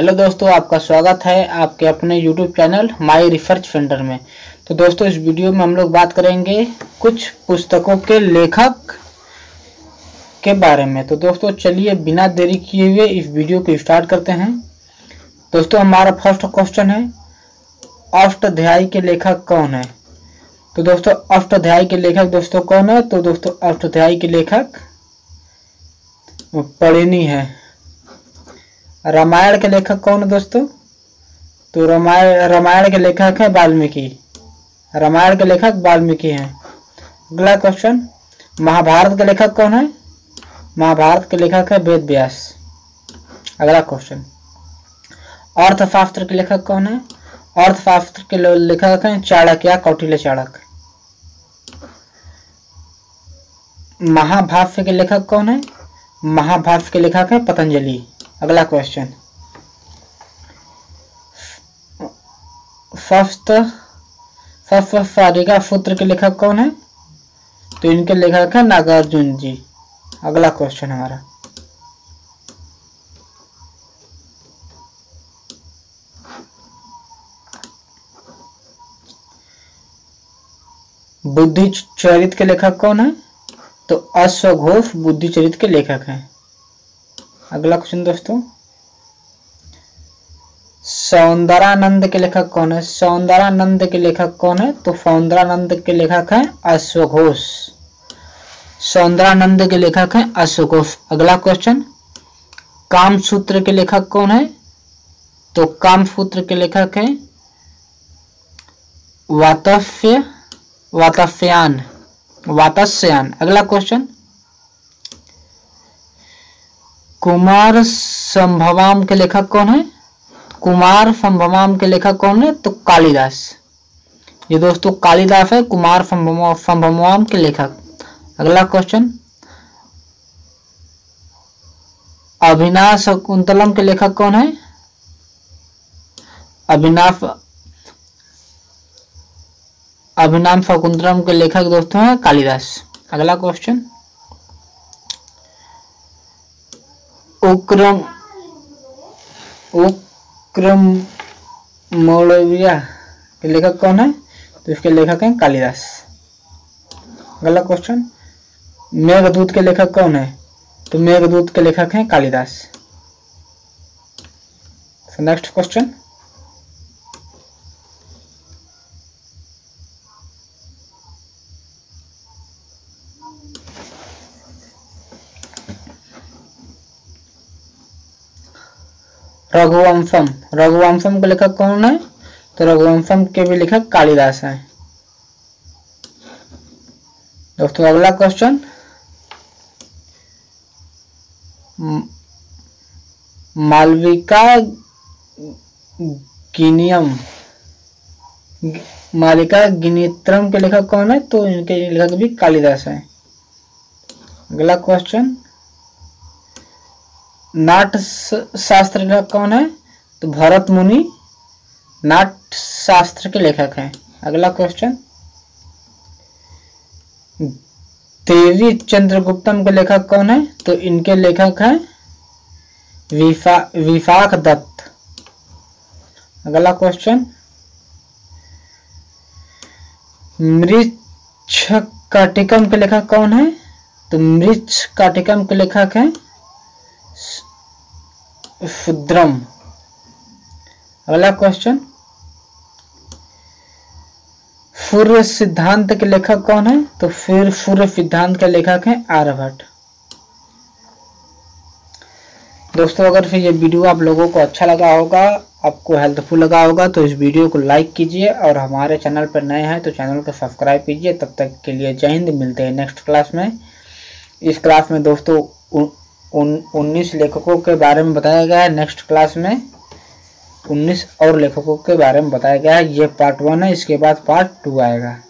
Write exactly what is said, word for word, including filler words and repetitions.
Hello दोस्तों, आपका स्वागत है आपके अपने YouTube channel my research centre में। तो दोस्तों, इस वीडियो में हम लोग बात करेंगे कुछ पुस्तकों के लेखक के बारे में। तो दोस्तों चलिए बिना देरी किए हुए इस वीडियो को स्टार्ट करते हैं। दोस्तों हमारा फर्स्ट क्वेश्चन है अष्टाध्यायी के लेखक कौन है। तो दोस्तों अष्टाध्यायी के लेखक दोस्तों कौन है? तो दोस्तों अष्टाध्यायी के लेखक मुप्पलेनी है। रामायण के लेखक कौन है दोस्तों? तो रामायण रामायण के लेखक है वाल्मीकि। रामायण के लेखक वाल्मीकि हैं। अगला क्वेश्चन, महाभारत के लेखक कौन है? महाभारत के लेखक है वेद व्यास। अगला क्वेश्चन, अर्थशास्त्र के लेखक कौन है? अर्थशास्त्र के लेखक हैं चाणक्य या कौटिल्य चाणक्य। महाभाष्य के लेखक कौन है? महाभाष्य के लेखक है पतंजलि। अगला क्वेश्चन, सारिका सूत्र के लेखक कौन है? तो इनके लेखक है नागार्जुन जी। अगला क्वेश्चन हमारा, बुद्धचरित के लेखक कौन है? तो अश्वघोष बुद्धचरित के लेखक हैं। अगला क्वेश्चन दोस्तों, सौंदरानंद के लेखक कौन है? सौंदरानंद के लेखक कौन है? तो सौंदरानंद के लेखक है अश्वघोष। सौंदरानंद के लेखक है अश्वघोष। अगला क्वेश्चन, कामसूत्र के लेखक कौन है? तो कामसूत्र के लेखक है वात्स्य वात्स्यायन वात्स्यायन। अगला क्वेश्चन, कुमार संभवाम के लेखक कौन है? कुमार संभवाम के लेखक कौन है? तो कालिदास। ये दोस्तों कालिदास है कुमार संभवाम के लेखक। अगला क्वेश्चन, अभिज्ञान शकुंतलम के लेखक कौन है? अभिज्ञान अभिज्ञान शकुंतलम के लेखक दोस्तों है कालिदास। अगला क्वेश्चन, उक्रम उक्रमोड़विया के लेखक कौन है? तो इसके लेखक हैं कालिदास। अगला क्वेश्चन, मेघदूत के लेखक कौन है? तो मेघदूत के लेखक हैं कालिदास। नेक्स्ट क्वेश्चन, रघुवंशम रघुवंशम के लेखक कौन है? तो रघुवंशम के भी लेखक कालिदास हैं दोस्तों। अगला क्वेश्चन, मालविकाग्निमित्रम मालविकाग्निमित्रम के लेखक कौन है? तो इनके लेखक भी कालिदास हैं। अगला क्वेश्चन, नाट्य शास्त्र के लेखक कौन है? तो भरत मुनि नाट्य शास्त्र के लेखक हैं। अगला क्वेश्चन, देवी चंद्रगुप्तम के लेखक कौन है? तो इनके लेखक हैं विशा विशाखदत्त। अगला क्वेश्चन, मृच्छकटिकम के लेखक कौन है? तो मृच्छकटिकम के लेखक हैं शूद्रक। अगला क्वेश्चन, सूर्य सिद्धांत के लेखक कौन है? तो फिर सूर्य सिद्धांत के लेखक हैं आर्यभट्ट। दोस्तों अगर फिर ये वीडियो आप लोगों को अच्छा लगा होगा, आपको हेल्पफुल लगा होगा, तो इस वीडियो को लाइक कीजिए और हमारे चैनल पर नए हैं तो चैनल को सब्सक्राइब कीजिए। तब तक के लिए जय हिंद, मिलते हैं नेक्स्ट क्लास में। इस क्लास में दोस्तों उन्नीस लेखकों के बारे में बताया गया है। नेक्स्ट क्लास में उन्नीस और लेखकों के बारे में बताया गया है। ये पार्ट वन है, इसके बाद पार्ट टू आएगा।